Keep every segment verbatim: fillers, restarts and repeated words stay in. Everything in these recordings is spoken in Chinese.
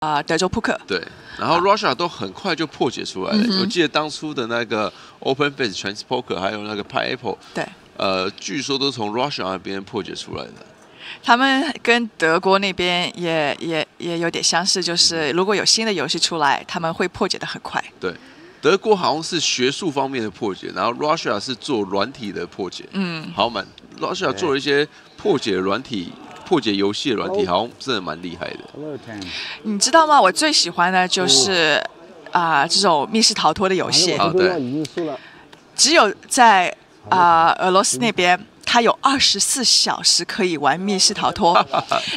啊，德州扑克对，然后 Russia 都很快就破解出来了。嗯、我记得当初的那个 Open Base Trans Poker， 还有那个 Pineapple， 对，呃，据说都从 Russia 那边破解出来的。他们跟德国那边也也也有点相似，就是如果有新的游戏出来，他们会破解的很快。对，德国好像是学术方面的破解，然后 Russia 是做软体的破解。嗯，好蛮 ，Russia 做了一些破解软体。 破解游戏的软体好像真的蛮厉害的，你知道吗？我最喜欢的就是啊、呃、这种密室逃脱的游戏。啊、对，只有在啊、呃、俄罗斯那边，它有二十四小时可以玩密室逃脱。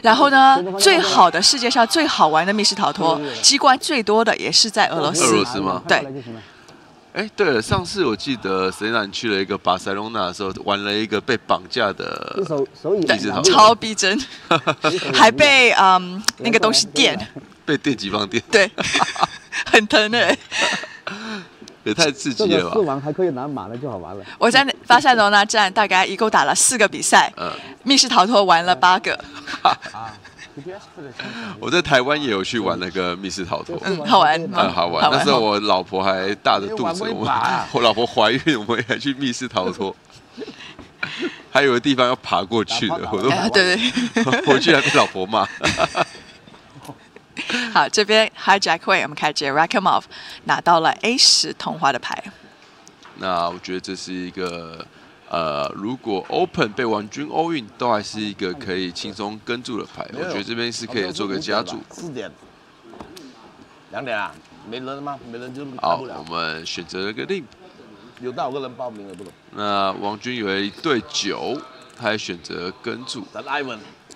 然后呢，最好的世界上最好玩的密室逃脱，机关最多的也是在俄罗斯。俄罗斯吗？对。 哎，对了，上次我记得Selena你去了一个巴塞隆纳的时候，玩了一个被绑架的密室逃脱，超逼真，还被嗯那个东西电，被电击棒电，对，很疼哎，也太刺激了吧！四王还可以拿马了，就好玩了。我在巴塞隆纳站大概一共打了四个比赛，嗯、密室逃脱玩了八个。我在台湾也有去玩那个密室逃脱，嗯，好玩，嗯，好玩。那时候我老婆还大着肚子，我我老婆怀孕，我们还去密室逃脱，还有个地方要爬过去的，我都对对，回去还被老婆骂。好，这边 Hijack 位，我们看见 Rakhimov 拿到了 A 十 同花的牌。那我觉得这是一个。 呃，如果 Open 被玩均 all in 都还是一个可以轻松跟住的牌，我觉得这边是可以做个加注。四点，两点啊，没人吗？没人就好，我们选择了个 limp。有多少个人报名了？不懂。那王军有一对九，他也选择跟注。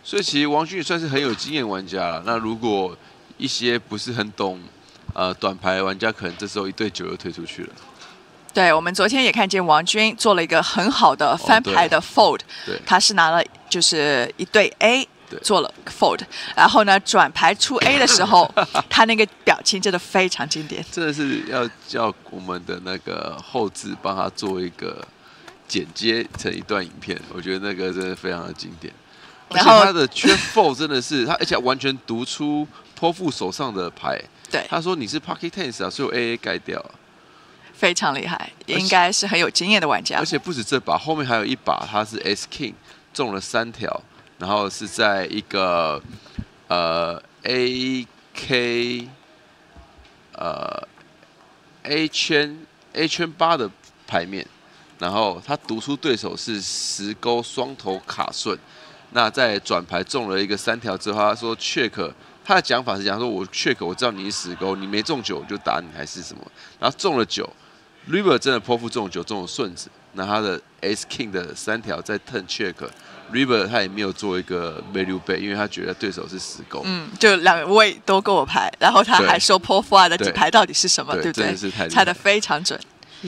所以其实王军也算是很有经验玩家了。那如果一些不是很懂呃短牌玩家，可能这时候一对九就推出去了。 对，我们昨天也看见王军做了一个很好的翻牌的 fold，、哦、他是拿了就是一对 A 做了 fold， 然后呢转牌出 A 的时候，他那个表情真的非常经典。真的是要叫我们的那个后置帮他做一个剪接成一段影片，我觉得那个真的非常的经典。然后他的圈 fold 真的是他，而且完全读出泼妇手上的牌。对，他说你是 pocket tens 啊，所以我 A A 盖掉、啊。 非常厉害，应该是很有经验的玩家。而且不止这把，后面还有一把，他是 S King 中了三条，然后是在一个呃 A K 呃 A 圈 A 圈八的牌面，然后他读出对手是十勾双头卡顺，那在转牌中了一个三条之后，他说 check。 他的讲法是讲说，我确口我知道你是死勾，你没中九我就打你还是什么，然后中了九 ，river 真的泼妇中了九，中了顺子，那他的 ace king 的三条在 turn check，river 他也没有做一个 value bet， 因为他觉得对手是死勾。嗯，就两位都跟我牌，然后他还说泼妇啊的底牌到底是什么， 对, 对不对？真的是太厉害，猜得非常准。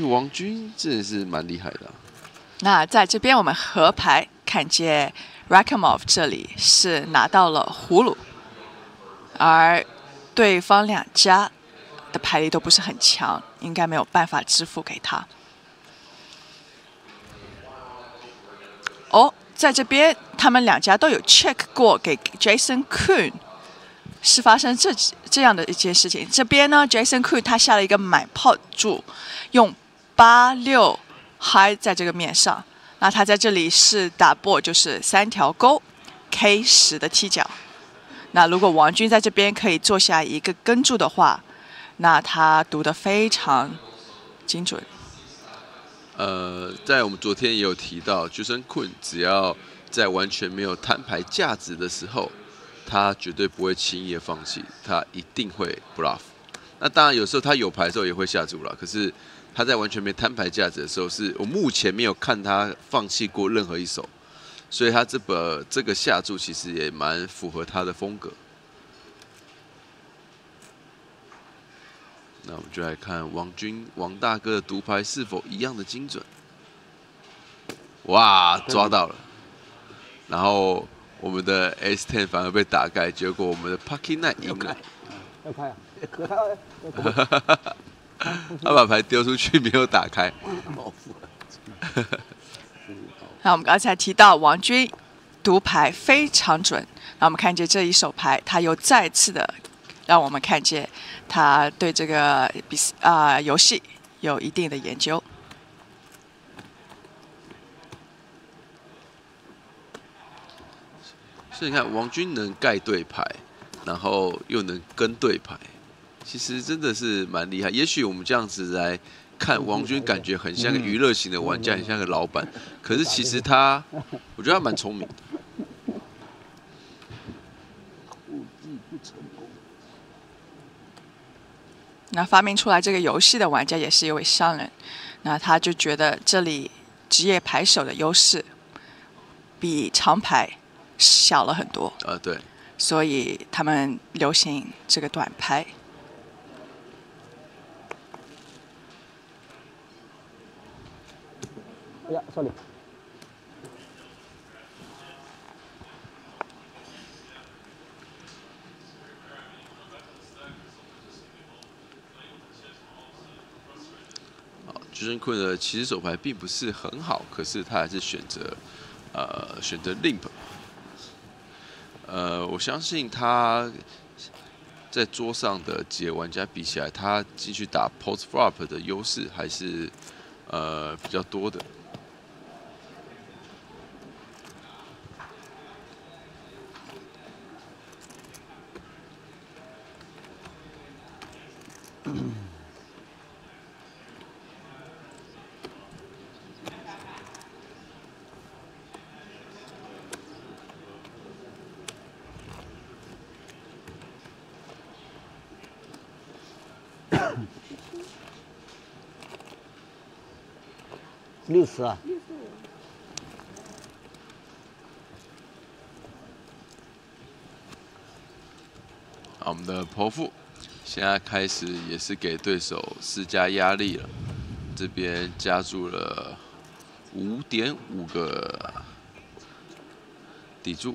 王军真的是蛮厉害的、啊。那在这边我们合牌看见 Rakhimov 这里是拿到了葫芦。 而对方两家的牌力都不是很强，应该没有办法支付给他。哦，在这边他们两家都有 check 过给 Jason Koon， 是发生这这样的一件事情。这边呢 ，Jason Koon 他下了一个满炮注，用八六 high 在这个面上，那他在这里是打破就是三条勾 K 十的踢脚。 那如果王军在这边可以做下一个跟注的话，那他读得非常精准。呃，在我们昨天也有提到，Jason Koon只要在完全没有摊牌价值的时候，他绝对不会轻易的放弃，他一定会 bluff。那当然有时候他有牌的时候也会下注了，可是他在完全没摊牌价值的时候，是我目前没有看他放弃过任何一手。 所以他这把这个下注其实也蛮符合他的风格。那我们就来看王军王大哥的读牌是否一样的精准。哇，抓到了！然后我们的 S 十 反而被打开，结果我们的 Pocket Nine 赢了。要开啊！他把牌丢出去没有打开。那我们刚才提到王军读牌非常准，那我们看见这一手牌，他又再次的让我们看见他对这个比啊、呃、游戏有一定的研究。 所以你看，王军能盖对牌，然后又能跟对牌，其实真的是蛮厉害。也许我们这样子来看，王军感觉很像个娱乐型的玩家，很像个老板。可是其实他，我觉得他蛮聪明的。那发明出来这个游戏的玩家也是一位商人，那他就觉得这里职业牌手的优势比长牌 小了很多啊，对，所以他们流行这个短拍。哎呀，sorry。好，Jason Koon的起手牌并不是很好，可是他还是选择呃选择 limp。 呃，我相信他在桌上的几个玩家比起来，他进去打 post flop 的优势还是呃比较多的。六十啊！好，我们的Paul Phua现在开始也是给对手施加压力了，这边加注了五点五个底注。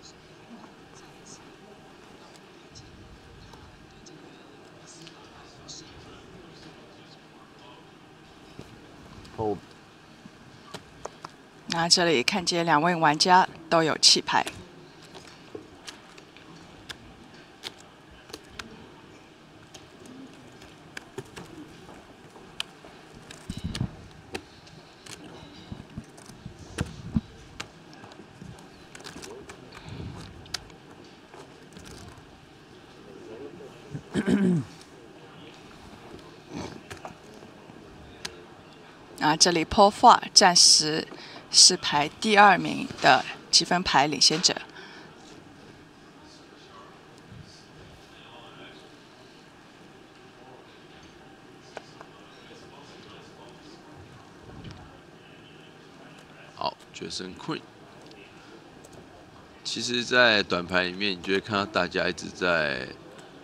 那这里看见两位玩家都有弃牌。啊，这里 Paul Phua暂时 是排第二名的积分牌领先者。好，Jason Koon。其实，在短牌里面，你就会看到大家一直在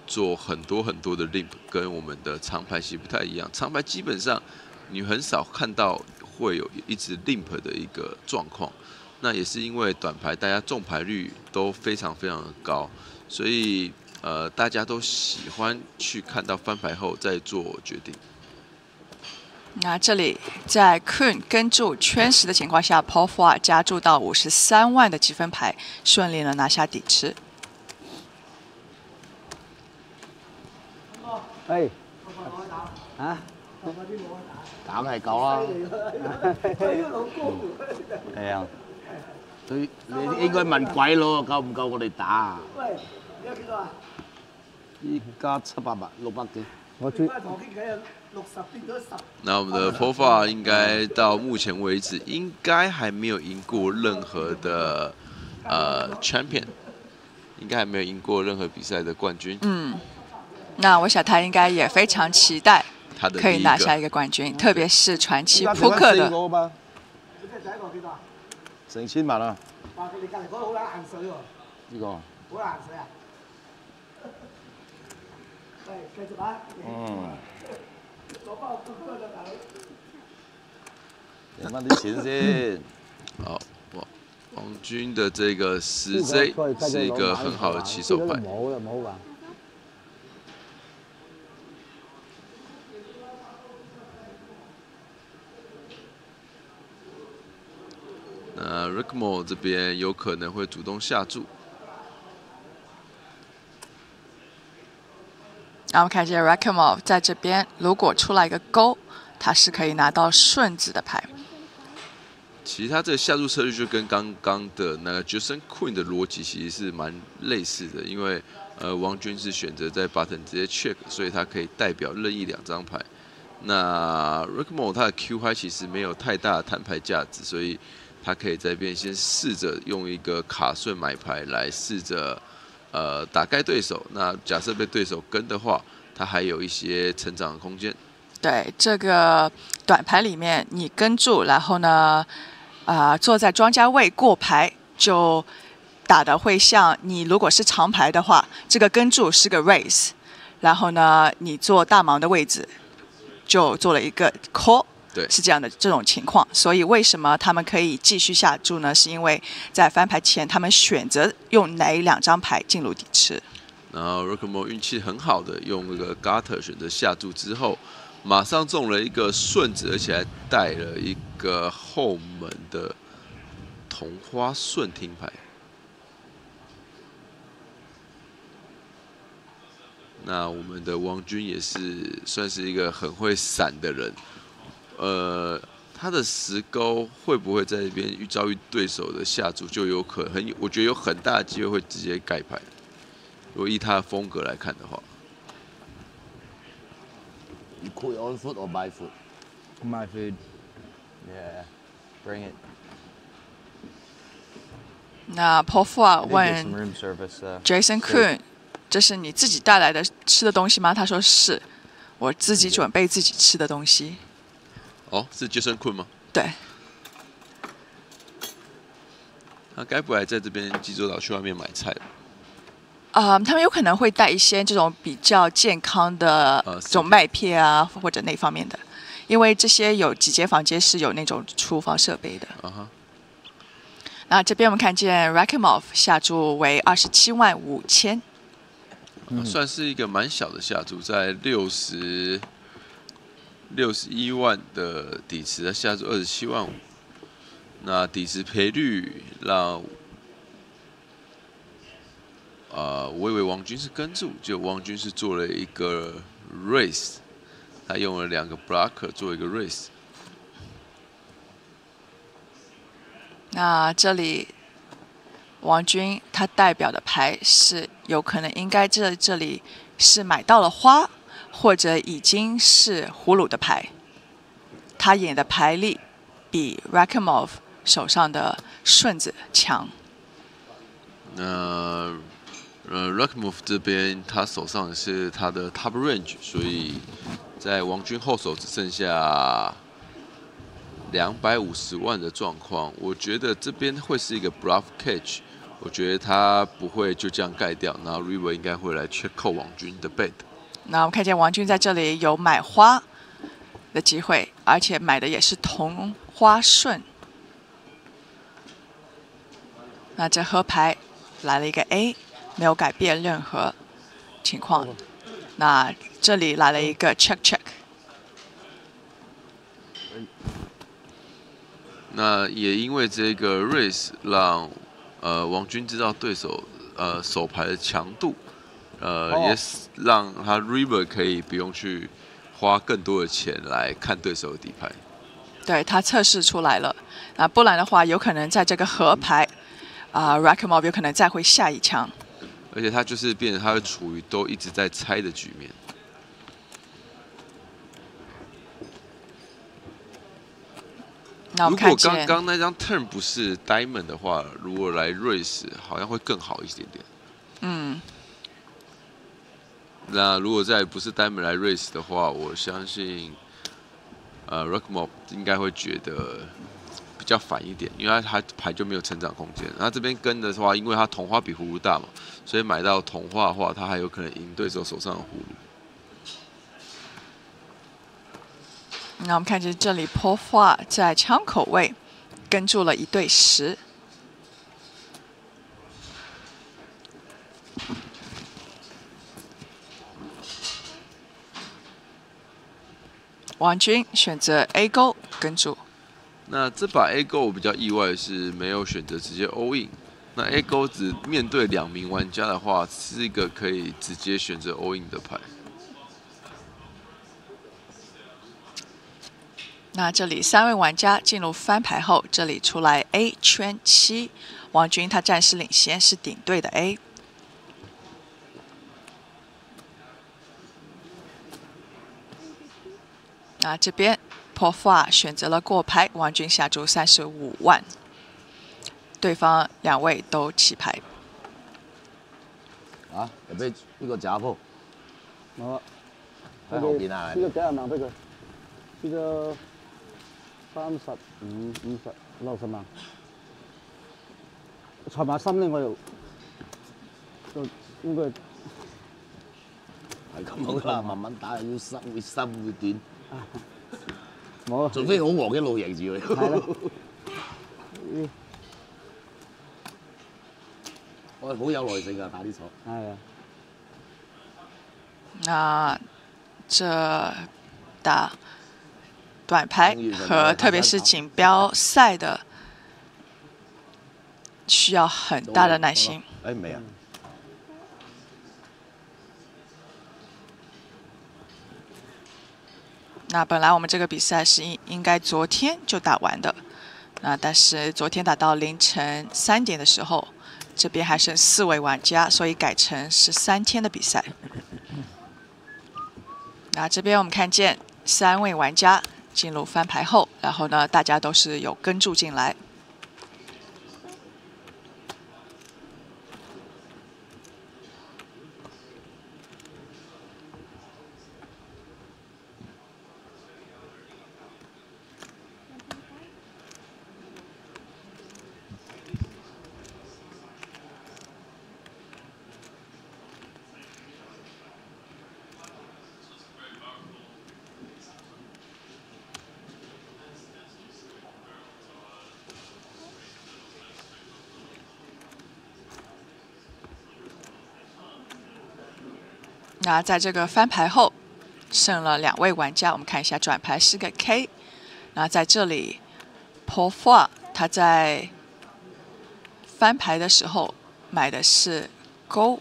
做很多很多的 limp， 跟我们的长牌其实不太一样。长牌基本上你很少看到 会有一直 limp 的一个状况，那也是因为短牌大家中牌率都非常非常的高，所以呃大家都喜欢去看到翻牌后再做决定。那这里在 Koon 跟注圈十的情况下 ，Paul Phua 加注到五十三万的积分牌，顺利的拿下底池。哎，啊？ 打咪夠啦，係啊，佢你應該問鬼佬夠唔夠我哋打啊？喂，而家幾多啊？依家七百萬，六百幾。我最。那我們的Paul Phua應該到目前為止應該還沒有贏過任何的呃 champion， 應該還沒有贏過任何比賽的冠軍。嗯，那我想他應該也非常期待 可以拿下一个冠军，特别是传奇扑克的。成千萬啊！哇！佢哋隔離嗰個好冷硬水喎。呢個。好冷水啊！喂，繼續啊！嗯。攞包撲克啦，大佬。贏翻啲錢先。好，王王軍的這個十 Z 是一個很好的起手牌。 那 Rakhimov 这边有可能会主动下注。那我们看这 Rakhimov 在这边，如果出来一个勾，他是可以拿到顺子的牌。其实他这个下注策略就跟刚刚的那个 Jason Koon 的逻辑其实是蛮类似的，因为呃王军是选择在 button 直接 check， 所以他可以代表任意两张牌。那 Rakhimov 他的 Q high 其实没有太大的摊牌价值，所以他可以在边先试着用一个卡顺买牌来试着。 呃，打开对手。那假设被对手跟的话，他还有一些成长的空间。对，这个短牌里面，你跟住，然后呢，啊、呃，坐在庄家位过牌，就打的会像你如果是长牌的话，这个跟住是个 raise， 然后呢，你坐大盲的位置，就做了一个 call。 对，是这样的这种情况，所以为什么他们可以继续下注呢？是因为在翻牌前，他们选择用哪两张牌进入底池。然后 Rakhimov 运气很好的用一个 gutter 选择下注之后，马上中了一个顺子，而且还带了一个后门的同花顺听牌。那我们的王军也是算是一个很会闪的人。 呃，他的十勾会不会在这边遇遭遇对手的下注，就有可很，我觉得有很大的机会会直接盖牌。如果依他的风格来看的话， You call your own food or buy food? My food. Yeah, bring it. 那 Paul Phua 问 Jason Koon， 这是你自己带来的吃的东西吗？他说是，我自己准备自己吃的东西。 哦，是Jason Koon吗？对。他该不会在这边济州岛去外面买菜了？啊、嗯，他们有可能会带一些这种比较健康的这种麦片啊，或者那方面的，因为这些有几间房间是有那种厨房设备的。啊哈。那这边我们看见 Rakhimov 下注为二十七万五千，算是一个蛮小的下注，在六十。 六十一万的底池，他下注二十七万五，那底池赔率让，啊、呃，我以为王军是跟注，就王军是做了一个 raise， 他用了两个 blocker 做一个 raise。那这里，王军他代表的牌是有可能应该这这里是买到了花。 或者已经是葫芦的牌，他演的牌力比 Rakhimov 手上的顺子强。那呃 ，Rakhimov 这边他手上是他的 top range， 所以在王军后手只剩下两百五十万的状况，我觉得这边会是一个 bluff catch， 我觉得他不会就这样盖掉，然后 River 应该会来 check call 王军的 bet。 那我们看见王军在这里有买花的机会，而且买的也是同花顺。那这合牌来了一个 A， 没有改变任何情况。那这里来了一个 check check。那也因为这个 raise 让呃王军知道对手呃手牌的强度。 呃， oh. 也让他 River 可以不用去花更多的钱来看对手的底牌。对他测试出来了，啊，不然的话，有可能在这个河牌，啊、呃、，Rakhimov 有可能再会下一枪。而且他就是变成他会处于都一直在猜的局面。那我们看见，如果刚刚那张 turn 不是 diamond 的话，如果来 raise 好像会更好一点点。嗯。 那如果再不是 diamond 来 raise 的话，我相信，呃 ，Rakhimov 应该会觉得比较烦一点，因为他牌就没有成长空间。那这边跟的话，因为他同花比葫芦大嘛，所以买到同花的话，他还有可能赢对手手上的葫芦。那我们看见这里 Paul Phua 在枪口位跟住了一对十。 王军选择 A 勾跟注，那这把 A 勾我比较意外是没有选择直接 all in。那 A 勾只面对两名玩家的话，是一个可以直接选择 all in 的牌。那这里三位玩家进入翻牌后，这里出来 A 圈七，王军他暂时领先，是顶对的 A。 那这边 Paul Phua 选择了过牌，王军下注三十五万，对方两位都弃牌。啊，有被呢個假鋪，冇啊，喺後邊啊，呢個幾廿萬俾佢，呢個三十五、五十、六十萬。財馬心咧，我又就應該係咁好噶啦，慢慢打，要深會深會短。 冇，除非好惡一路贏住佢。我係好有耐性㗎，打啲手。係啊。那這打短牌和特別是錦標賽的，需要很大的耐心。誒沒有。 那本来我们这个比赛是应应该昨天就打完的，那但是昨天打到凌晨三点的时候，这边还剩四位玩家，所以改成是三天的比赛。那这边我们看见三位玩家进入翻牌后，然后呢，大家都是有跟注进来。那在这个翻牌后，剩了两位玩家。我们看一下转牌是个 K。那在这里 ，Paul Phua 他在翻牌的时候买的是勾。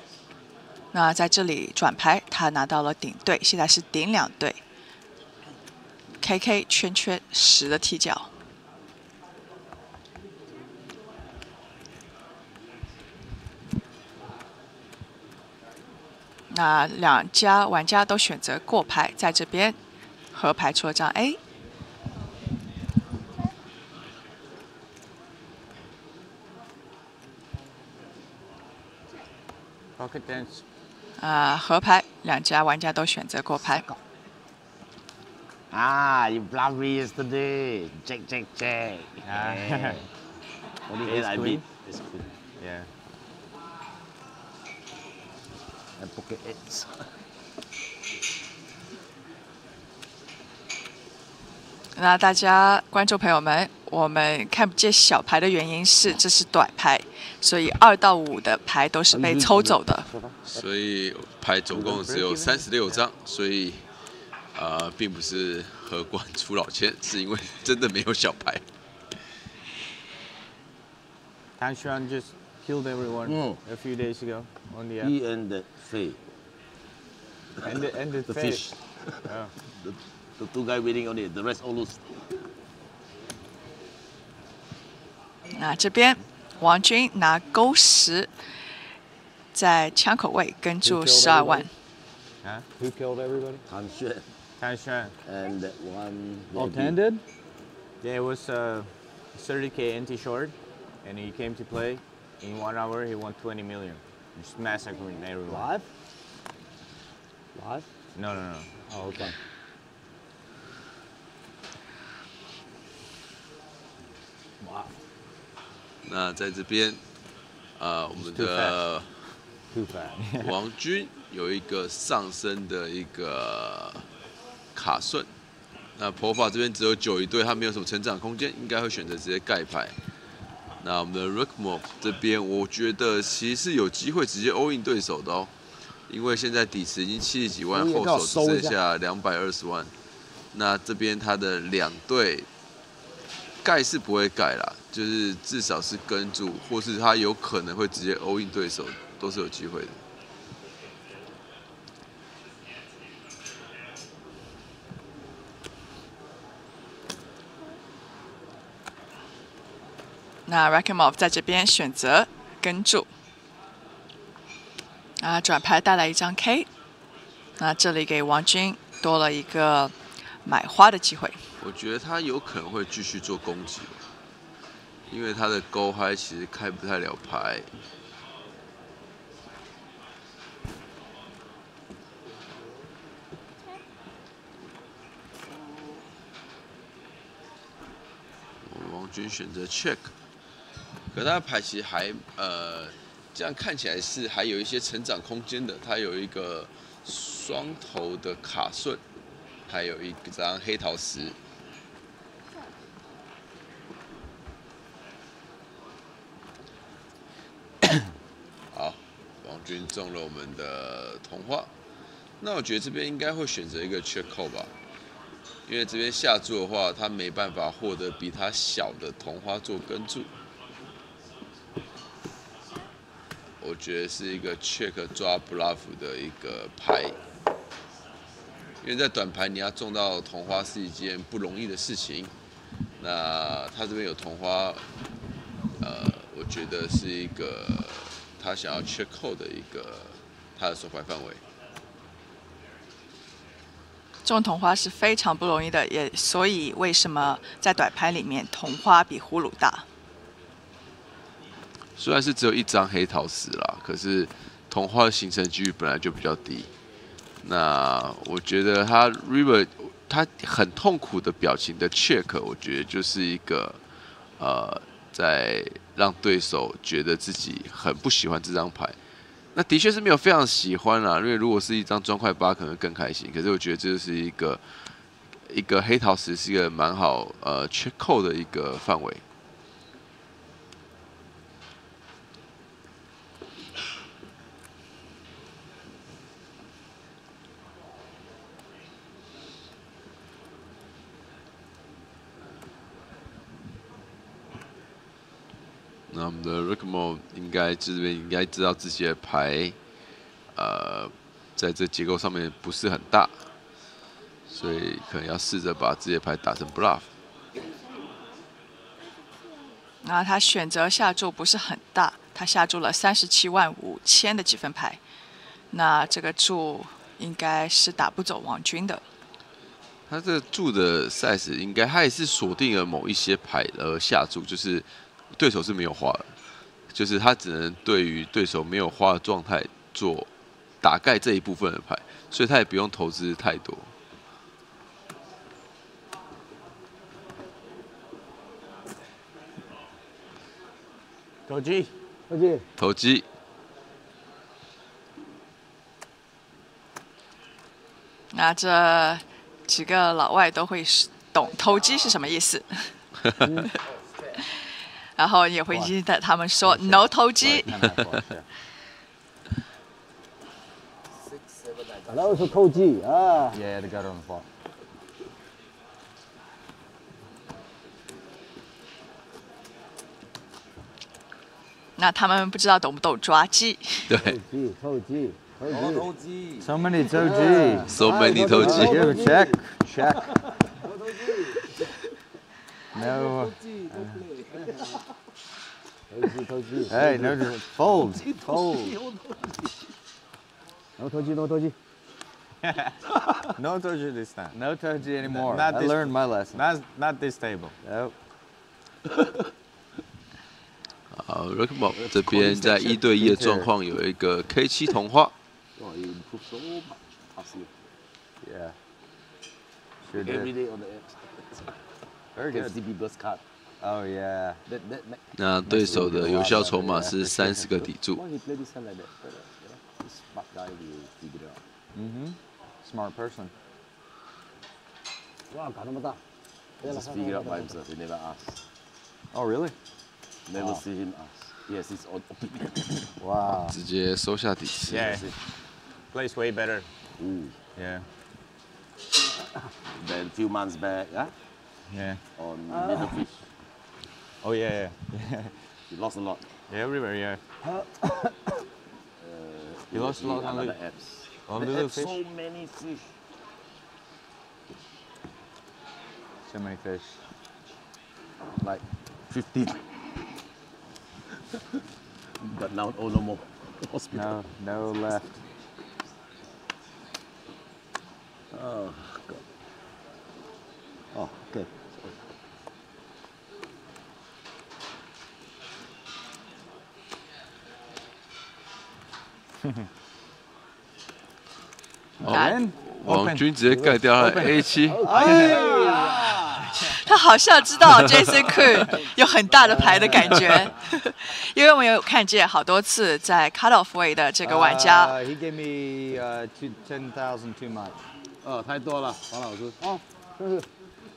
那在这里转牌，他拿到了顶对，现在是顶两对。K K 圈圈十的踢脚。 那两家玩家都选择过牌，在这边合牌出了张 A。啊，合牌，两家玩家都选择过牌。啊 ，You blocked me yesterday, Jack, Jack, Jack. Only ace queen. Yeah. And pocket eights. 那大家观众朋友们，我们看不见小牌的原因是这是短牌，所以二到五的牌都是被抽走的。所以牌总共只有三十六张，所以啊、呃，并不是荷官出老千，是因为真的没有小牌。Tanshan just killed everyone mm. a few days ago. On the he and the Faye. And the, and the, the fish. Yeah. the, the two guys waiting on it. The rest all loose. 那这边王军拿勾十，在枪口位跟住十二万。啊 ？Who killed everybody? Han Xuan. Han Xuan. And that one. Open-ended. Yeah, it was uh, thirty K anti short, and he came to play. In one hour, he won twenty million. Just massacring everyone. Live? Live? No, no, no. Oh, okay. 哇！那在这边，啊，我们的王军有一个上升的一个卡顺。那Paul Phua这边只有九一对，他没有什么成长空间，应该会选择直接盖牌。 那我们的 Rakhimov 这边，我觉得其实有机会直接 all in 对手的哦，因为现在底池已经七十几万，后手只剩下两百二十万。那这边他的两队盖是不会盖啦，就是至少是跟住，或是他有可能会直接 all in 对手，都是有机会的。那 Rakhimov 在这边选择跟注，啊，转牌带来一张 K， 那这里给王军多了一个买花的机会。我觉得他有可能会继续做攻击，因为他的勾嗨其实开不太了牌。 君选择 check， 可他的牌其实还呃，这样看起来是还有一些成长空间的。他有一个双头的卡顺，还有一张黑桃十。好，王君中了我们的童话。那我觉得这边应该会选择一个 check call 吧。 因为这边下注的话，他没办法获得比他小的同花做跟注，我觉得是一个 check 抓 bluff 的一个牌。因为在短牌你要中到同花是一件不容易的事情，那他这边有同花，呃，我觉得是一个他想要 check call 的一个他的手牌范围。 中同花是非常不容易的，也所以为什么在短牌里面同花比葫芦大？虽然是只有一张黑桃十啦，可是同花的形成几率本来就比较低。那我觉得他 river 他很痛苦的表情的 check， 我觉得就是一个呃，在让对手觉得自己很不喜欢这张牌。 那的确是没有非常喜欢啦，因为如果是一张砖块八，可能更开心。可是我觉得这就是一个一个黑桃十是一个蛮好呃 check call 的一个范围。那我们的 Rakhimov 应该这边应该知道自己的牌，呃，在这结构上面不是很大，所以可能要试着把自己的牌打成 bluff。那他选择下注不是很大，他下注了三十七万五千的几分牌，那这个注应该是打不走王军的。他这注的 size 应该他也是锁定了某一些牌而下注，就是。 对手是没有花的，就是他只能对于对手没有花的状态做打盖这一部分的牌，所以他也不用投资太多。投机，投机，投机。那这几个老外都会懂投机是什么意思。嗯 然后也会记得他们说 “no 投机”。那我说投机啊。Yeah, the guy on the ball. 那他们不知道懂不懂抓鸡？对。投机，投机，投机。So many 投机 ，so many 投机。Check, check. No. Hey, no, just fold, fold. No toji, no toji. No toji this time. No toji anymore. Not, not I learned my lesson. Not, not this table. Nope. 好 ，Rakhimov 这边在一对一的状况有一个 K 七 同花。Yeah. Sure did. Very good. D B plus card. Oh yeah. 那对手的有效筹码是三十个底注。嗯哼 ，smart person。哇，搞那么大。Just figure out by himself. He never asked. Oh really? Never see him ask. Yes, it's odd. Wow. 直接收下底池。Yeah. Plays way better. Yeah. Then few months back, huh? Yeah. On middle fish. Oh yeah, yeah. He lost a lot. Yeah, everywhere, yeah. uh, he lost a lot on the apps. On the little fish. So many fish. So many fish. Like fifty. But now, oh, no more. Hospital. No, no left. Oh, God. Oh, good.王王君直接改掉了 A 七。哎呀，他好像知道 Jason Koon 有很大的牌的感觉，因为我有看见好多次在 cutoff way 的这个玩家。Uh, he gave me uh ten thousand too much。哦，太多了，王老师。哦，真是。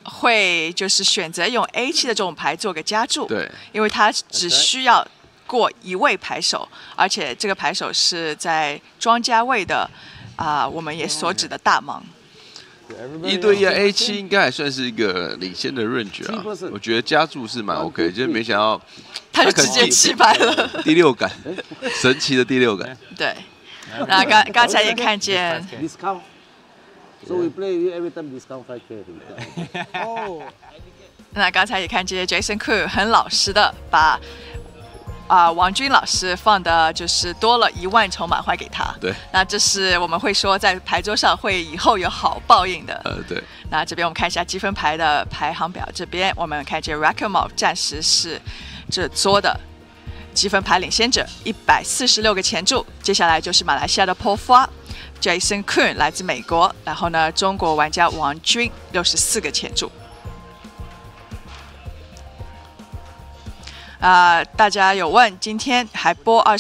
会就是选择用 A 七 的这种牌做个加注，对，因为它只需要过一位牌手，而且这个牌手是在庄家位的，啊、呃，我们也所指的大盲。一对一 A 七 应该还算是一个领先的range啊，我觉得加注是蛮 OK， 就是没想到他就直接弃牌了，第六感，神奇的第六感。对，那刚刚才也看见。 So we play every time discount five K. Oh. 那刚才也看见 Jason Koon 很老实的把啊、呃、王军老师放的就是多了一万筹码还给他。对。那这是我们会说在牌桌上会以后有好报应的。呃，对。那这边我们看一下积分牌的排行表，这边我们看见 Rakhimov 暂时是这桌的积分牌领先者， 一百四十六个前注。接下来就是马来西亚的 Paul Phua。 Jason Koon 来自美国，然后呢，中国玩家王军六十四个前注。啊、呃，大家有问今天还播二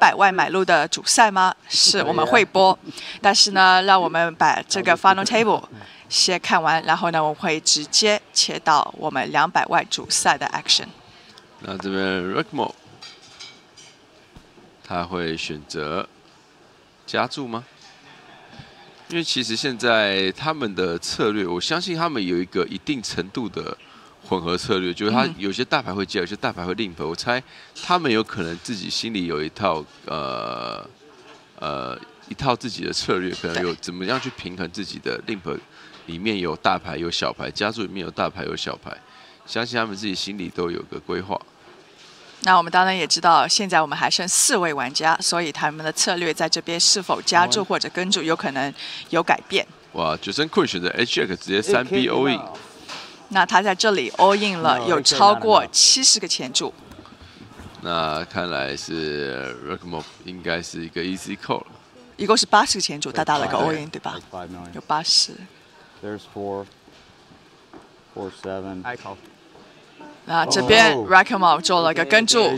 百万买入的主赛吗？是我们会播，但是呢，让我们把这个 final table 先看完，然后呢，我们会直接切到我们两百万主赛的 action。那这边 Rakhimov 他会选择。 加注吗？因为其实现在他们的策略，我相信他们有一个一定程度的混合策略，就是他有些大牌会加，有些大牌会limp。我猜他们有可能自己心里有一套呃呃一套自己的策略，可能有怎么样去平衡自己的limp里面有大牌有小牌，加注里面有大牌有小牌，相信他们自己心里都有个规划。 那我们当然也知道，现在我们还剩四位玩家，所以他们的策略在这边是否加注或者跟注，有可能有改变。哇 ，Jason Koon 选择 H Jack 直接三 B all in。那他在这里 all in 了，有超过七十个前注。那看来是 Rakhimov 应该是一个 easy call 了。一共是八十个前注，他打了个 all in 对吧？有八十。There's four, four seven. I call. 那这边 Rakhimov 做了个跟注。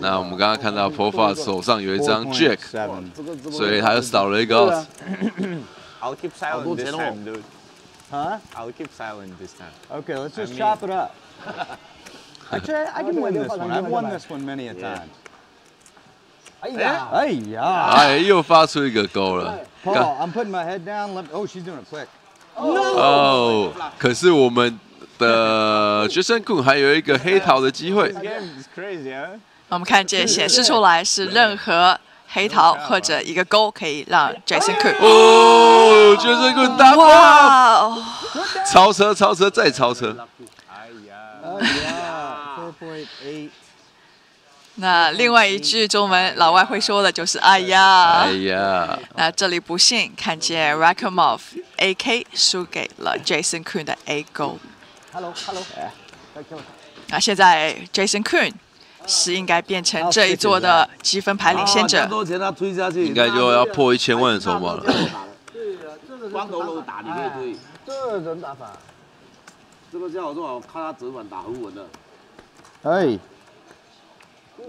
那我们刚刚看到 Paul Phua 手上有一张 Jack， 所以他又少了一个 Odds。I'll keep silent this time, dude. Huh? I'll keep silent this time. Okay, let's just chop it up. Actually, I can win this one. I've won this one many a time. 哎呀！哎呀！哎，又发出一个勾了。Paul, I'm putting my head down. Oh, she's doing it quick. 哦，可是我们的Jason Koon还有一个黑桃的机会。我们看见显示出来是任何黑桃或者一个勾可以让Jason Koon。哦，Jason Koon大炮，超车，超车，再超车。那另外一句中文老外会说的就是“哎呀”，哎呀。那这里不幸看见 Rakhimov A K 输给了 Jason Koon 的 A 勾。Hello, hello。那现在 Jason Koon 是应该变成这一座的积分牌领先者，应该就要破一千万的筹码了。光头佬打你可以推，这人打法，这个叫我做好，看他整晚打横纹的。哎。 呢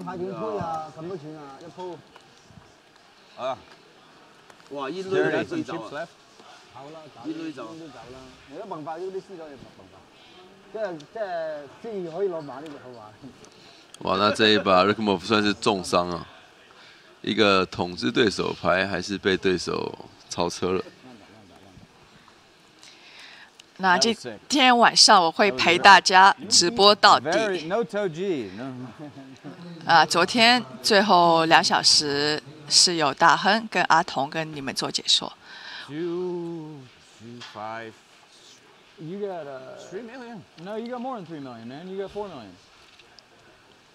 排點推啊？咁多錢啊？一鋪啊！哇！煙女而家最走啊！好啦，煙女走，煙女走啦！而家文化呢啲思想要文化，即係即係先可以攞馬呢個好玩。哇！那這一把 Rakhimov 算是重傷啊！一個統治對手牌，還是被對手超車了。 那今天晚上我会陪大家直播到底。啊，昨天最后两小时是有大亨跟阿童跟你们做解说。You got uh. Three million? No, you got more than three million, man. You got four million.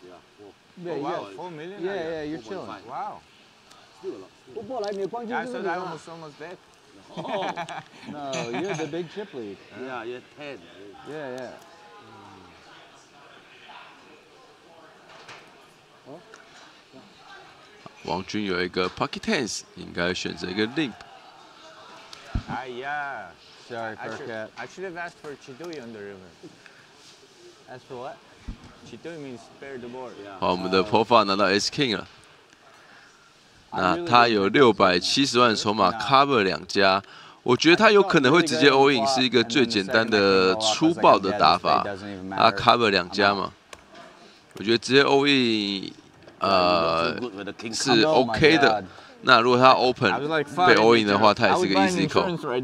Yeah. Four. Yeah. Oh, you wow. Got four million. Yeah, yeah. You're chilling. Five. Wow. Still a lot. Still a lot. Yeah, I said I almost almost dead. Oh. No, you're the big chip lead. Yeah, you're ten. Yeah, yeah.王军有一个 pocket tens， 应该选择一个 limp。哎呀 ，sorry for cat. I should have asked for Chidui on the river. As for what? Chidui means spare the board. 好，我们的 Paul Phua 拿到 S King 了。那他有六百七十万筹码 cover 两家，我觉得他有可能会直接 all in， 是一个最简单的粗暴的打法。他 cover 两家嘛，我觉得直接 all in。 呃，是 OK 的。那如果他 open 被 all in 的话，他也是个 easy call。Yes.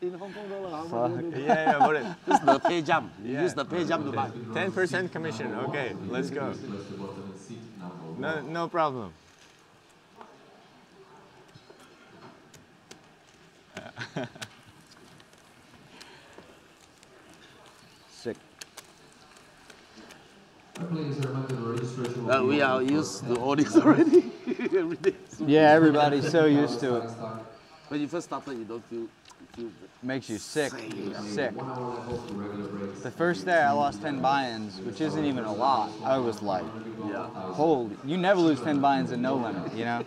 In Hong Kong dollar. Yeah, yeah, but this is the pay jump. You use the pay jump to buy. Ten percent commission. Okay, let's go. No, no problem. Uh, we are used to all this already. Yeah, everybody's so used to it. When you first started, you don't feel. feel Makes you sick. Sick. The first day I lost ten buy-ins, which isn't even a lot. I was like, yeah. Holy! You never lose ten buy-ins in no limit, you know.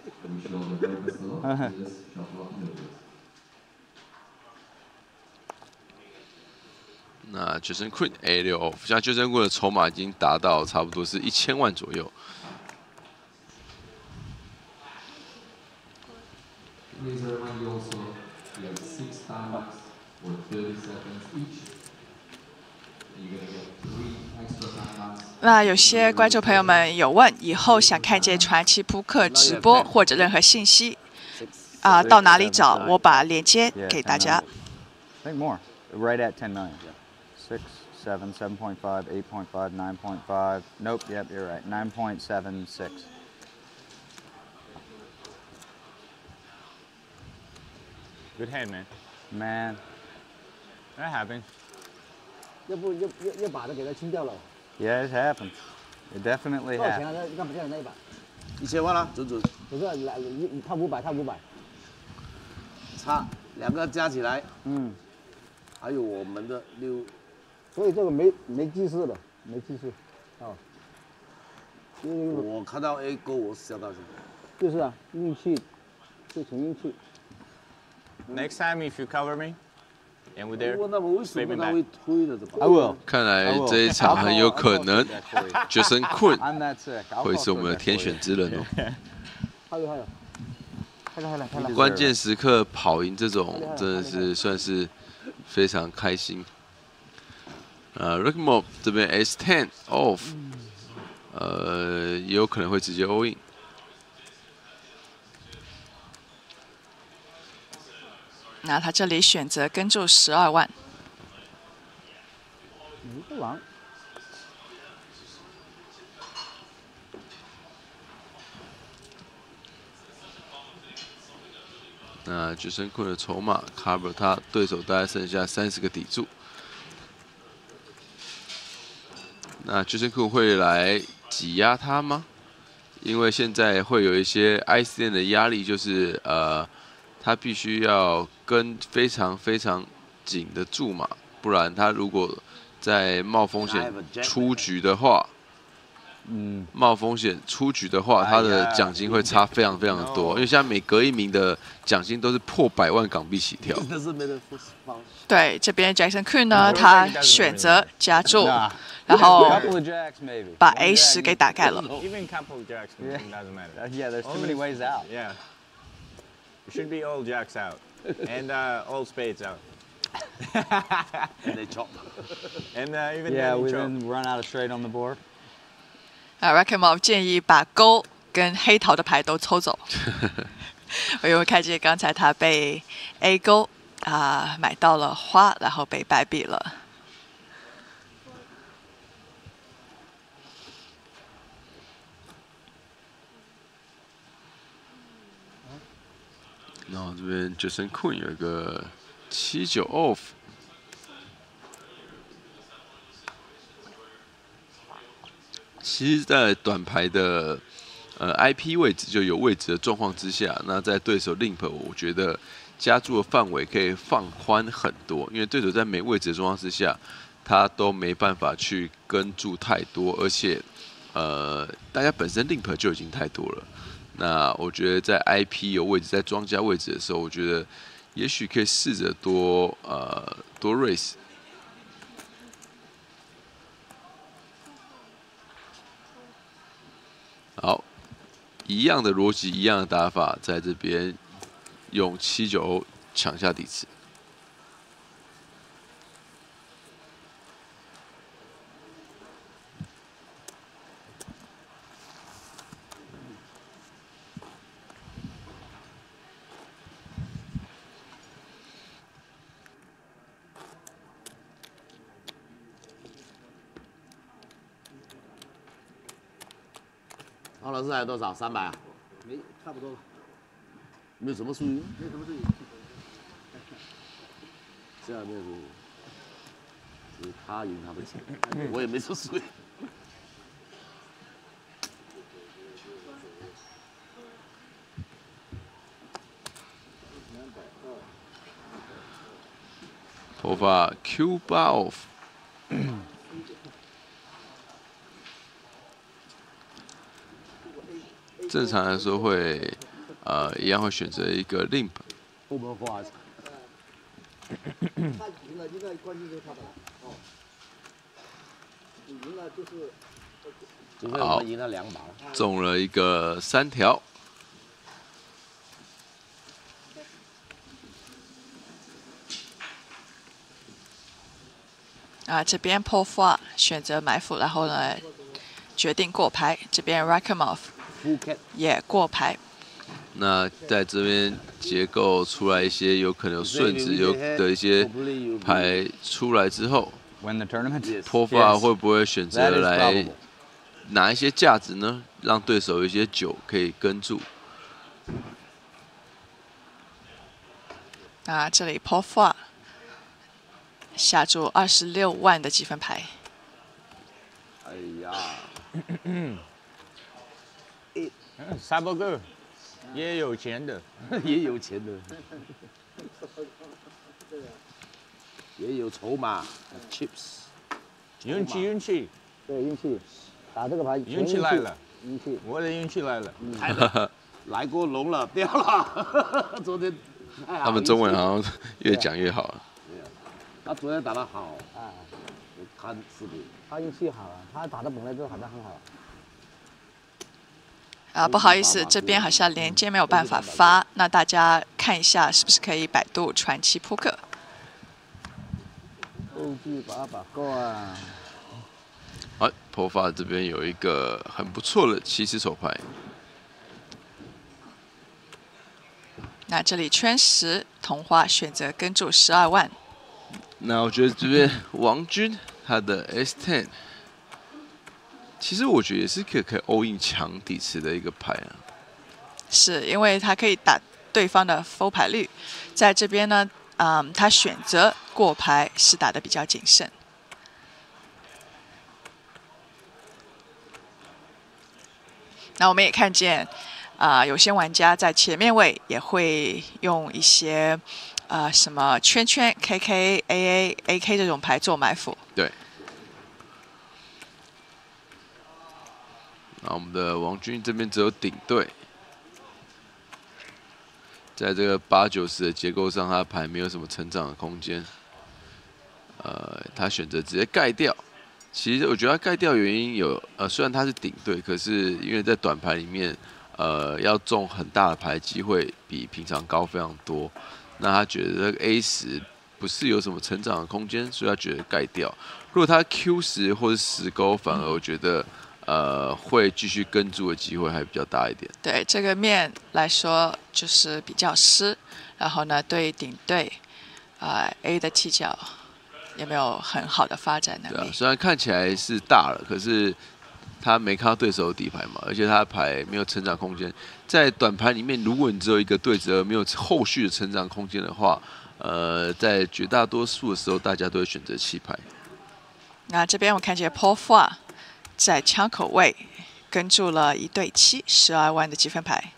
那 Jason Koon A 六 off， 现在 Jason Koon 的筹码已经达到差不多是一千万左右。那有些观众朋友们有问，以后想看见传奇扑克直播或者任何信息，啊，到哪里找？我把链接给大家。Six, seven, seven point five, eight point five, nine point five. Nope, yep, you're right. Nine point seven six. Good hand, man. Man, that happened. Yeah, it happened. It definitely happened. You say what? 他五百，他五百。差两个加起来。嗯。 还有我们的六，所以这个没没技术的，没技术，哦。我看到 A 勾，我想到什么？就是啊，运气，就纯运气。Next time if you cover me, and we're there. 我那么为什么他会推的？怎么？ I will。看来这一场很有可能 ，Jason Koon 会是我们的天选之人哦。还有还有，还有还有还有。关键时刻跑赢这种，真的是算是。 非常开心。呃 ，Rakhimov 这边 S ten off， 呃，也有可能会直接 all in。那他这里选择跟注十二万。一个王。那Jason Koon的筹码 cover 他对手大概剩下三十个底注。那Jason Koon会来挤压他吗？因为现在会有一些 I C M 的压力，就是呃，他必须要跟非常非常紧的注嘛，不然他如果在冒风险出局的话，嗯，冒风险出局的话，他的奖金会差非常非常的多，因为现在每隔一名的。 奖金都是破百万港币起跳。对，这边 Jason Koon 呢，他选择加注，然后把 A 十给打开了。啊 ，Rakhimov 建议把勾跟黑桃的牌都抽走。我又看见刚才他被 A 勾啊、呃、买到了花，然后被白币了。然后这边 Jason Koon 有一个七九 off。 其实，在短牌的呃 I P 位置就有位置的状况之下，那在对手 limp， 我觉得加注的范围可以放宽很多，因为对手在没位置的状况之下，他都没办法去跟注太多，而且呃，大家本身 limp 就已经太多了。那我觉得在 I P 有位置，在庄家位置的时候，我觉得也许可以试着多呃多 raise。 好，一样的逻辑，一样的打法，在这边用七九抢下底池。奥老师还有多少？三百啊？没，差不多吧。没有什么输赢？没什么输赢。这样没有输赢，是他赢他不行，我也没说输赢。头发 Q 八 off。 正常来说会，呃，一样会选择一个 limp。好，中了一个三条。啊，这边 Paul Phua 选择埋伏，然后呢，决定过牌。这边 Rakhimov。 也过牌，那在这边结构出来一些有可能顺子有的一些牌出来之后 ，Paul Phua 会不会选择来拿一些价值呢？让对手有一些九可以跟住。啊，这里 Paul Phua 下注二十六万的积分牌。哎呀！沙包哥也有钱的，也有钱的，也有筹码 ，chips， 运气运气，对运气，打这个牌运气来了，运气，我的运气来了，嗯、来过龙了，掉了，昨天，哎、他们中文好像越讲越好了，他昨天打得好，啊，我看视频，他运气好啊，他打的本来就打得很好。 啊，不好意思，这边好像连接没有办法发，那大家看一下是不是可以百度传奇扑克。哎，Paul Phua这边有一个很不错的七十手牌。那这里圈十同花选择跟注十二万。那我觉得这边王军他的 S 十。 其实我觉得也是可以可以 all in 强底池的一个牌啊，是因为他可以打对方的 fold 牌率，在这边呢，嗯，他选择过牌是打得比较谨慎。那我们也看见，啊、呃，有些玩家在前面位也会用一些，呃，什么圈圈、K K、A A、A K 这种牌做埋伏。对。 那我们的王军这边只有顶对，在这个八九十的结构上，他的牌没有什么成长的空间。呃，他选择直接盖掉。其实我觉得他盖掉原因有，呃，虽然他是顶对，可是因为在短牌里面，呃，要中很大的牌机会比平常高非常多。那他觉得这个 A 十不是有什么成长的空间，所以他觉得盖掉。如果他 Q 十或者十勾，反而我觉得。 呃，会继续跟注的机会还比较大一点。对这个面来说，就是比较湿，然后呢，对顶对，啊、呃、A 的踢脚也没有很好的发展能力。对啊，虽然看起来是大了，可是他没看到对手的底牌嘛，而且他的牌没有成长空间。在短盘里面，如果你只有一个对子而没有后续的成长空间的话，呃，在绝大多数的时候，大家都会选择弃牌。那这边我看见 Paul Phua 在枪口位跟住了一对七，十二万的积分牌。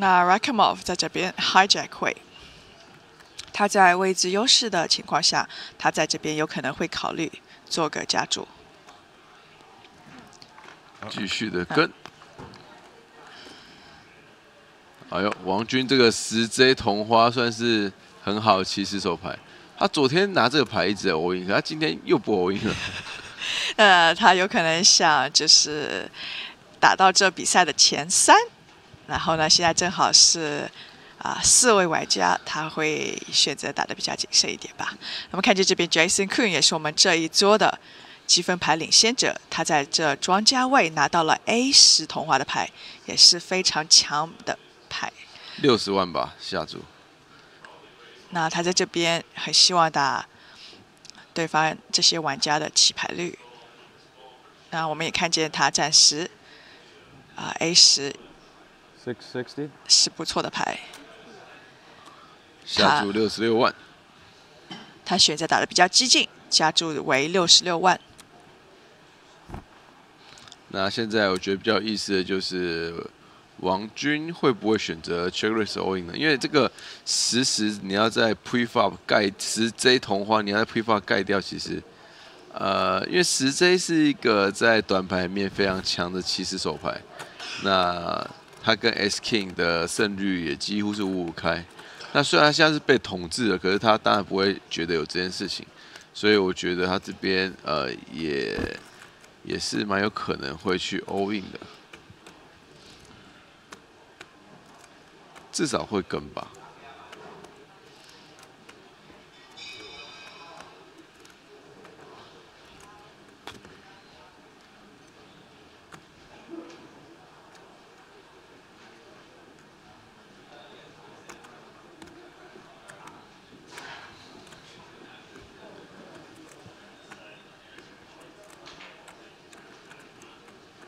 那 Rakhimov 在这边 hijack 会，他在位置优势的情况下，他在这边有可能会考虑做个加注，继续的跟。嗯、哎呦，王军这个十 J 同花算是很好的起始手牌，他昨天拿这个牌一直 all in， 他今天又不 all in 了。呃，他有可能想就是打到这比赛的前三。 然后呢，现在正好是啊、呃、四位玩家，他会选择打得比较谨慎一点吧。那么看见这边 Jason Koon 也是我们这一桌的积分牌领先者，他在这庄家位拿到了 A 十 同花的牌，也是非常强的牌。六十万吧，下注。那他在这边很希望打对方这些玩家的起牌率。那我们也看见他暂时啊、呃、A 十。 six sixty 是不错的牌，下注六十六万他。他选择打的比较激进，下注为六十六万。那现在我觉得比较有意思的就是王军会不会选择 check raise all in 呢？因为这个实时你要在 preflop 盖十 J 同花，你要在 preflop 盖掉，其实呃，因为十 J 是一个在短牌里面非常强的起始手牌，那。 他跟 S King 的胜率也几乎是五五开，那虽然他现在是被统治了，可是他当然不会觉得有这件事情，所以我觉得他这边呃也也是蛮有可能会去 all in 的，至少会跟吧。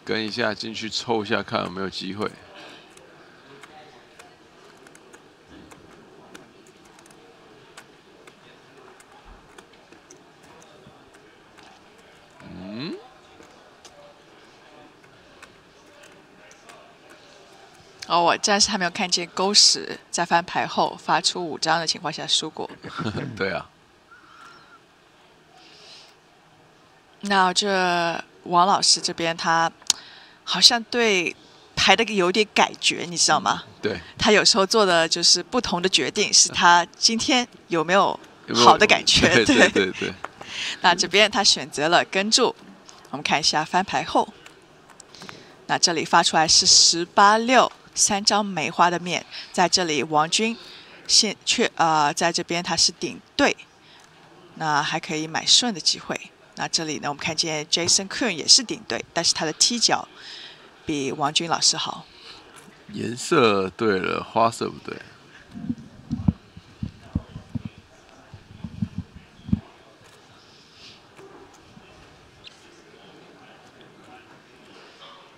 跟一下进去抽一下，看有没有机会。嗯，哦，我暂时还没有看见勾十在翻牌后发出五张的情况下输过。对啊。那这王老师这边他。 好像对牌的有点感觉，你知道吗？对，他有时候做的就是不同的决定，是他今天有没有好的感觉？对对对对。那这边他选择了跟注，我们看一下翻牌后，那这里发出来是十八六三张梅花的面，在这里王军现却呃在这边他是顶对，那还可以买顺的机会。那这里呢，我们看见 Jason Koon 也是顶对，但是他的踢脚。 比王军老师好，颜色对了，花色不对。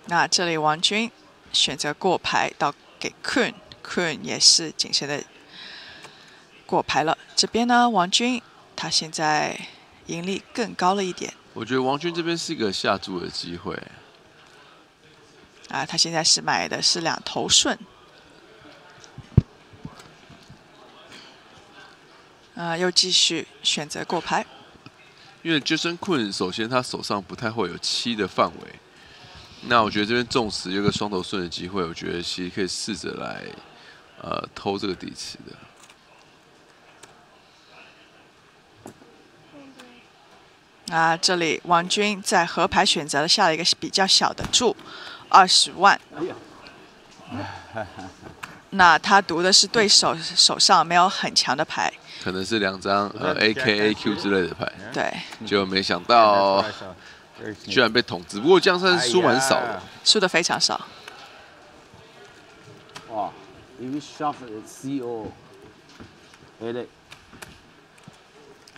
那这里王军选择过牌到给 Koon，Koon 也是谨慎的过牌了。这边呢，王军他现在盈利更高了一点。我觉得王军这边是一个下注的机会。 啊，他现在是买的是两头顺，啊，又继续选择过牌。因为 Jason Koon 首先他手上不太会有七的范围，那我觉得这边纵使有个双头顺的机会，我觉得其实可以试着来呃偷这个底池的。 啊，这里王军在河牌选择了下了一个比较小的注，二十万。那他读的是对手手上没有很强的牌，可能是两张呃 A K A Q 之类的牌。对，就没想到居然被捅，只不过这样算是输蛮少的，输的非常少。哇 ，If shove at C O， 哎嘞，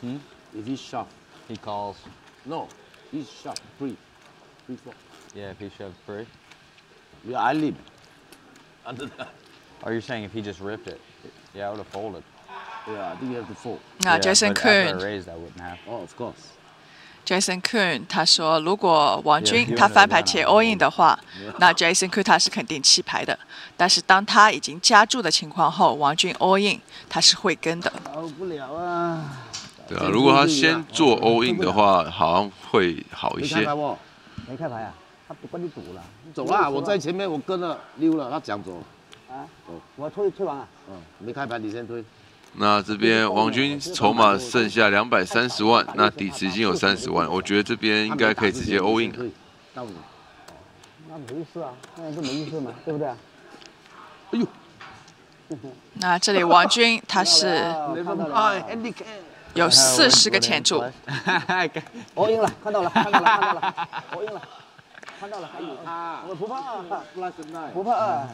嗯 ，If he shove, he calls. No, he shove free, free four. Yeah, if he shove free. Yeah, I leave. Under that. Oh, you're saying if he just ripped it? Yeah, I would have folded. Yeah, I think you have to fold. No, Jason Koon. Raised, I wouldn't have. Oh, of course. Jason Koon 他说，如果王军他翻牌且 all in 的话，那 Jason Koon 他是肯定弃牌的。但是当他已经加注的情况后，王军 all in 他是会跟的。熬不了啊！对啊，如果他先做 all in 的话，好像会好一些。没开牌喔？没开牌啊？他不跟你赌了，你走啦！我在前面，我跟了溜了，他讲走。啊？走，我推推完啊。嗯，没开牌，你先推。 那这边王军筹码剩下两百三十万，那底池已经有三十万，我觉得这边应该可以直接 all in 了。那没意思啊，那也是没意思嘛，对不对？哎呦！那这里王军他是有四十个钱注 ，all in 了，看到了，看到了，看到了 ，all in 了，看到了，还有他，我不怕，不怕。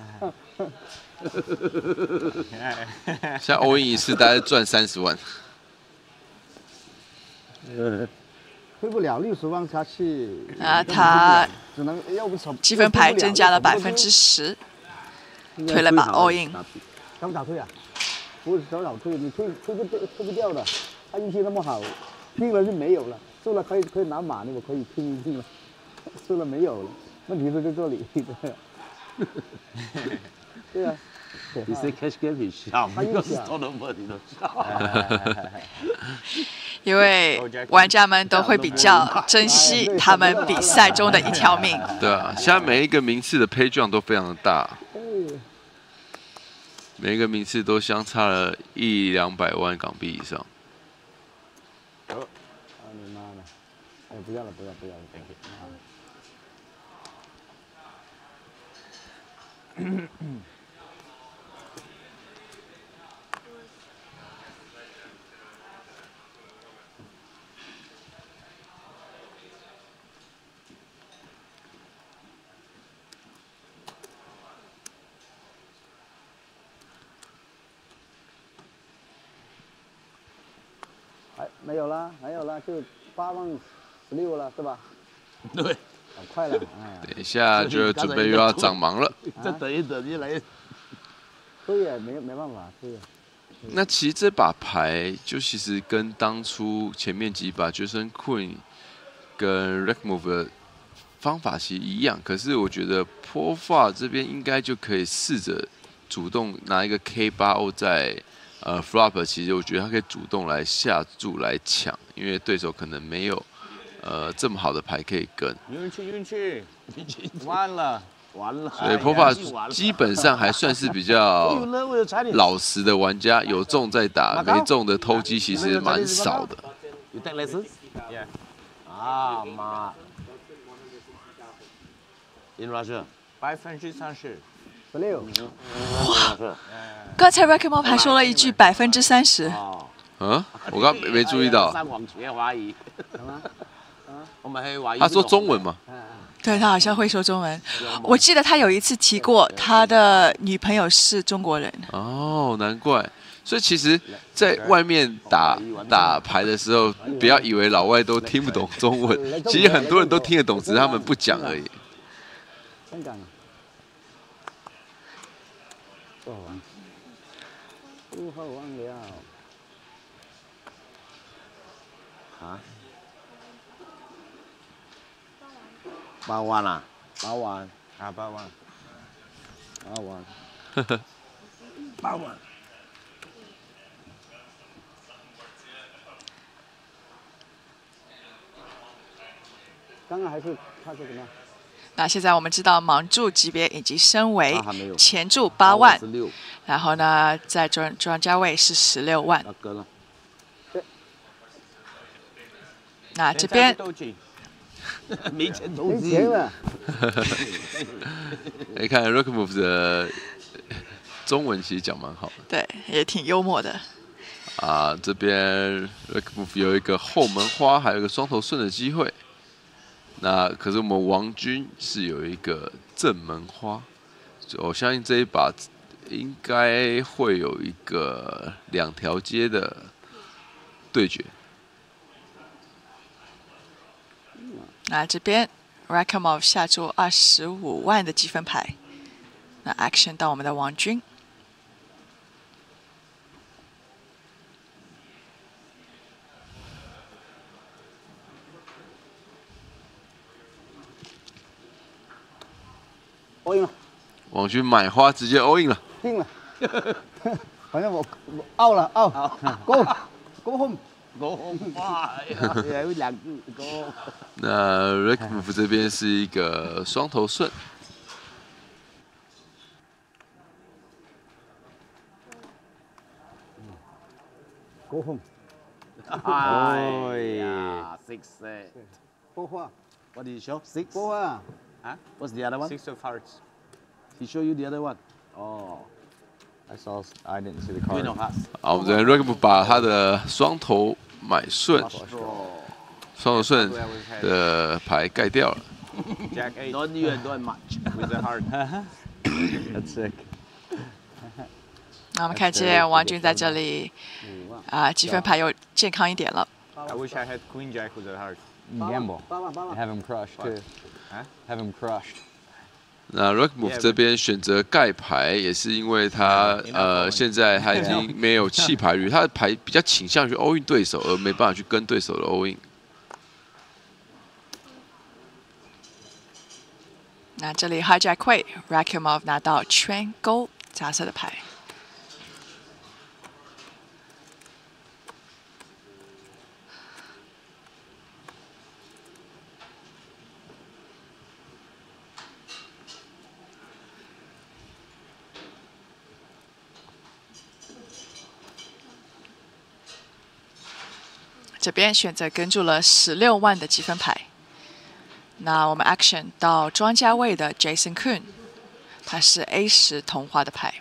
像欧英一次大概赚三十万，呃，亏不了六十万下去。啊，他只能要不积分牌增加了百分之十，推了把欧英。怎么打退啊？不是少少退，你退退不退不掉的。他运气那么好，定了就没有了，输了可以可以拿马那个可以拼一拼了，输了没有了，问题是在这里。对啊。 你说 cash game 很小，一个是多的问题都小。因为玩家们都会比较珍惜他们比赛中的一条命。对啊，现在每一个名次的 pay down 都非常的大，每一个名次都相差了一两百万港币以上。哦，啊你妈的！哎，不要了，不要，不要了 ，thank you。 没有了，没有了，就八万十六了，是吧？对，很快了。等一下就准备又要长盲了。再等一等，一来。所以也没没办法，对。那其实这把牌就其实跟当初前面几把 Jason Koon 跟 Rakhimov 的方法其实一样，可是我觉得 Paul Phua 这边应该就可以试着主动拿一个 K 八 O 在。 呃 ，flop 其实我觉得他可以主动来下注来抢，因为对手可能没有呃这么好的牌可以跟。运气运气，完了完了。所以 Paul Phua 基本上还算是比较老实的玩家，有中在打，没中的偷鸡其实蛮少的。You take lessons? Yeah. Ah, ma. In Russia, 百分之三十。 哇！刚才 Rakhimov 还说了一句百分之三十。嗯，我刚没注意到。他说中文吗？对他好像会说中文。我记得他有一次提过，他的女朋友是中国人。哦，难怪。所以其实，在外面打打牌的时候，不要以为老外都听不懂中文，其实很多人都听得懂，只是他们不讲而已。 不好玩，不好玩了。啊？八万啊？八万啊？八万？八万？呵呵。八万。刚刚还是他说什么？ 那现在我们知道盲注级别已经升为前注八万，然后呢，在庄庄家位是十六万。那这边没钱投资了。你看 Rakhimov 的中文其实讲蛮好的，对，也挺幽默的。啊，这边 Rakhimov 有一个后门花，还有一个双头顺的机会。那可是我们王军是有一个正门花，我相信这一把应该会有一个两条街的对决。那这边 Rakhimov 下注二十五万的积分牌，那 action 到我们的王军。 王军买花直接 all in 了，定了，反正我 out 了 out，go go home go home， 哇，有两个 go。那 Rakhimov 这边是一个双头顺，go home， 哎呀 ，six set，go home，what did you show six？ go home， 啊 ，what's the other one？ Six of hearts。 He showed you the other one. Oh, I saw. I didn't see the card. Ah, 我们这边 Rakhimov 把他的双头买顺，双头顺的牌盖掉了。Jack eight. Don't you and don't match with the heart. That's sick. 那我们看见王军在这里，啊，积分牌又健康一点了。I wish I had Queen Jack with the heart. Gamble. Have him crushed too. Have him crushed. 那 Rakhimov 这边选择盖牌，也是因为他呃现在他已经没有弃牌率，他的牌比较倾向于 all in 对手，而没办法去跟对手的 all in。那这里 hijack 会 Rakhimov 拿到圈勾杂色的牌。这边选择跟住了十六万的积分牌，那我们 action 到庄家位的 Jason Koon， 他是 A 十 同花的牌。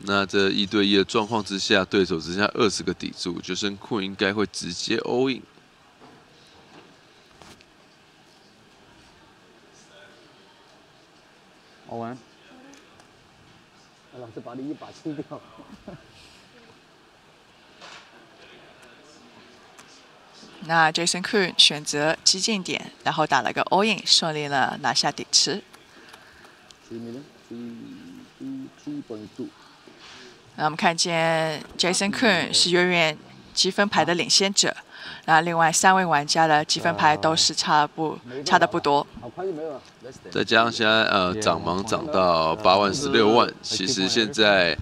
那这一对一的状况之下，对手只剩下二十个底注 ，Jason Koon 应该会直接 all in。 all in。老子把你一把吃掉。那 Jason Koon 选择激进点，然后打了个 all in， 顺利了拿下底池。那我们看见 Jason Koon 是远远积分牌的领先者，那另外三位玩家的积分牌都是差不差的不多。再加上现在呃涨盲涨到八万十六万，其实现在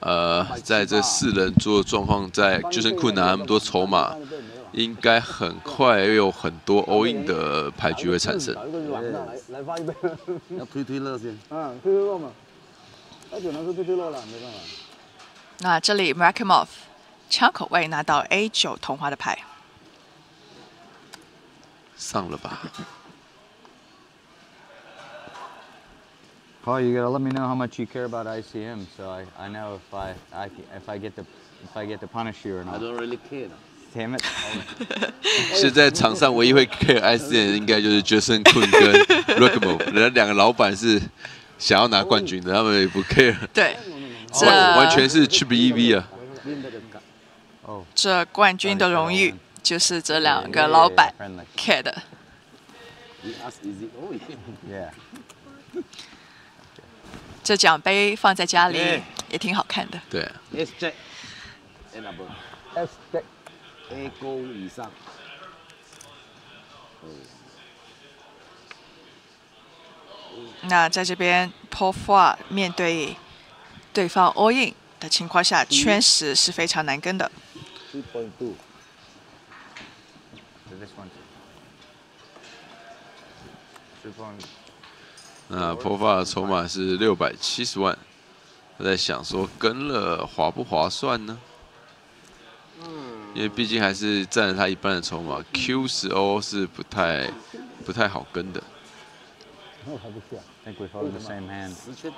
呃在这四人桌状况，在 Jason Koon 拿那么多筹码。 应该很快又有很多 all in 的牌局会产生。来发一杯，要推推乐先。嗯，推推乐嘛，那只能是推推乐了，没办法。那这里 Rakhimov 枪口位拿到 A 九 同花的牌，上了吧？ Paul, you gotta let me know how much you care about I C M, so I I know if I I if I get to if I get to punish you or not. I don't really care. 现在场上唯一会 care I C M 的应该就是 Jason Koon 跟 Rakhimov， 人家两个老板是想要拿冠军的，他们也不 care。对，这完全是 triple E V 啊。这冠军的荣誉就是这两个老板 care 的。这奖杯放在家里也挺好看的。对。 A 勾以上，那在这边 Paul Phua 面对对方 all in 的情况下，圈十是非常难跟的。那 Paul Phua 的筹码是六百七十万，他在想说跟了划不划算呢？ 因为毕竟还是占了他一半的筹码 ，Q 十 O 是不太、不太好跟的。那我还不去啊 ？I think we followed the same hand。十圈，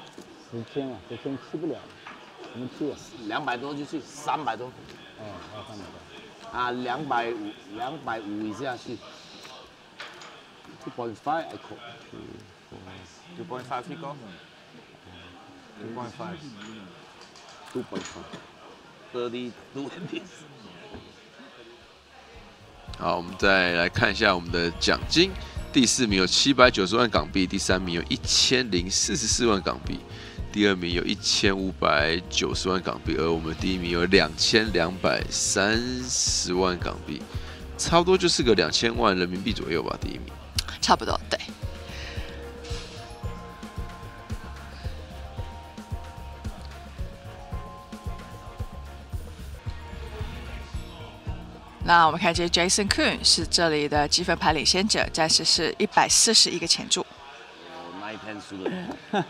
十圈啊，十圈去不了，我们去啊。两百多就去，三百多。哦，还有三百多。啊，两百五，两百五以下去。two point five, I call. two point five, he call? two point five. two point five. thirty-two at this. 好，我们再来看一下我们的奖金。第四名有七百九十万港币，第三名有一千零四十四万港币，第二名有一千五百九十万港币，而我们第一名有两千两百三十万港币，差不多就是个两千万人民币左右吧。第一名，差不多，对。那我们看这 Jason Koon 是这里的积分排领先者，暂时是一百四十一个前注。我那一盘输了。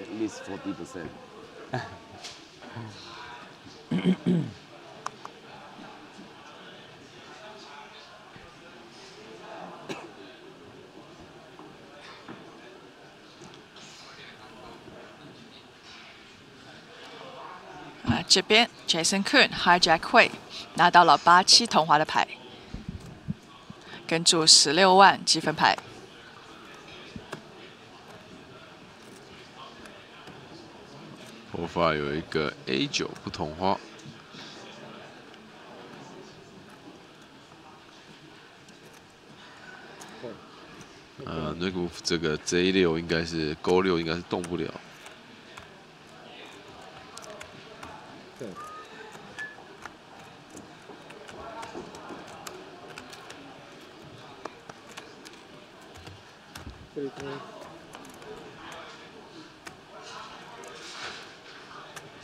At least forty percent. 这边 Jason Koon hijack 会拿到了八七同花的牌，跟注十六万积分牌。Paul Phua有一个 A 九不同花。呃 ，Rakhimov 这个 J 六应该是勾六，应该是动不了。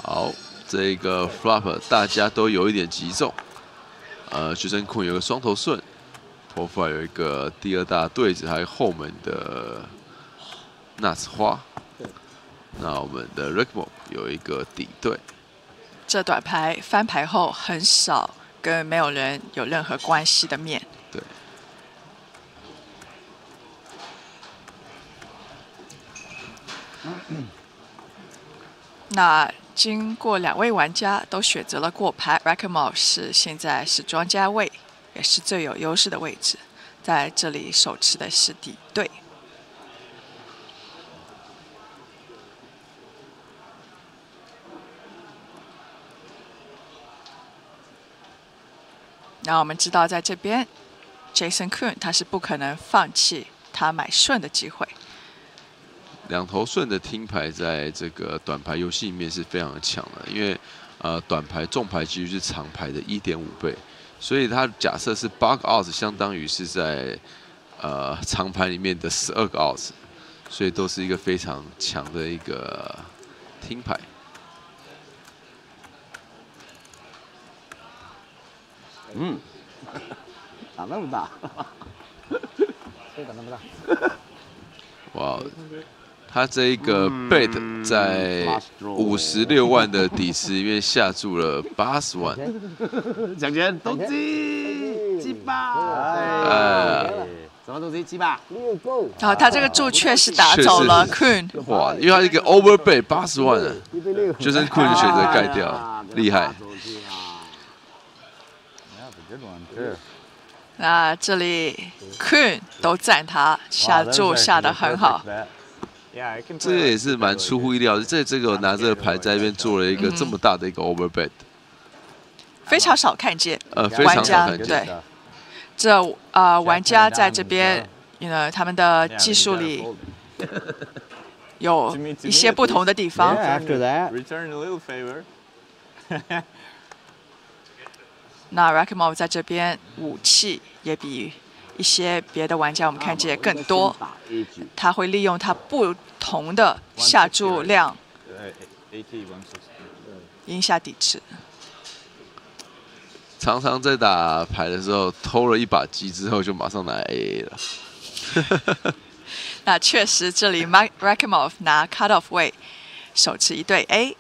好，这个 flop 大家都有一点击中，呃，学生控有个双头顺 ，Paul Phua 有一个第二大对子，还有后门的纳斯花，那我们的 Rakhimov 有一个底对。这短牌翻牌后很少跟没有人有任何关系的面。对。 那经过两位玩家都选择了过牌 ，Rakhimov 是现在是庄家位，也是最有优势的位置，在这里手持的是底对。那我们知道，在这边 ，Jason Koon 他是不可能放弃他买顺的机会。 两头顺的听牌在这个短牌游戏里面是非常强的，因为呃短牌重牌几率是长牌的 一点五 倍，所以它假设是八个 outs， 相当于是在呃长牌里面的十二个 outs， 所以都是一个非常强的一个听牌。嗯，打那么大，所以打那么大。哇。 他这一个 bet 在五十六万的底池里面下注了八十万，奖金东西鸡巴，呃，什么东西鸡巴？好，他这个注确实打走了 Koon， 哇，因为他一个 over bet 八十万了，就是 Koon 选择盖掉，厉害。那这里 Koon 都赞他下注下得很好。 这个也是蛮出乎意料的，在这个拿这个牌在那边做了一个这么大的一个 overbet， 非常少看见。呃，非常少看见。对，这呃玩家在这边，呃他们的技术里有一些不同的地方。那 Rakhimov 在这边武器也比。 一些别的玩家，我们看见更多，他会利用他不同的下注量，赢下底池。常常在打牌的时候偷了一把鸡之后，就马上拿 A A 了。那确实，这里 Rakhimov 拿 cutoff 位，手持一对 A。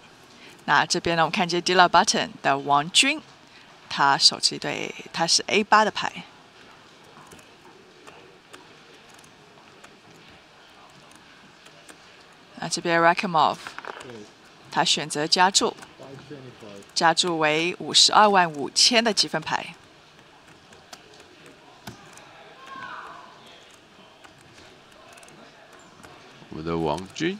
那这边呢，我们看见 Dealer Button 的王军，他手持一对 A， 他是 A 八 的牌。 那这边 Rakhimov， 他选择加注，加注为五十二万五千的积分牌。我们的王军。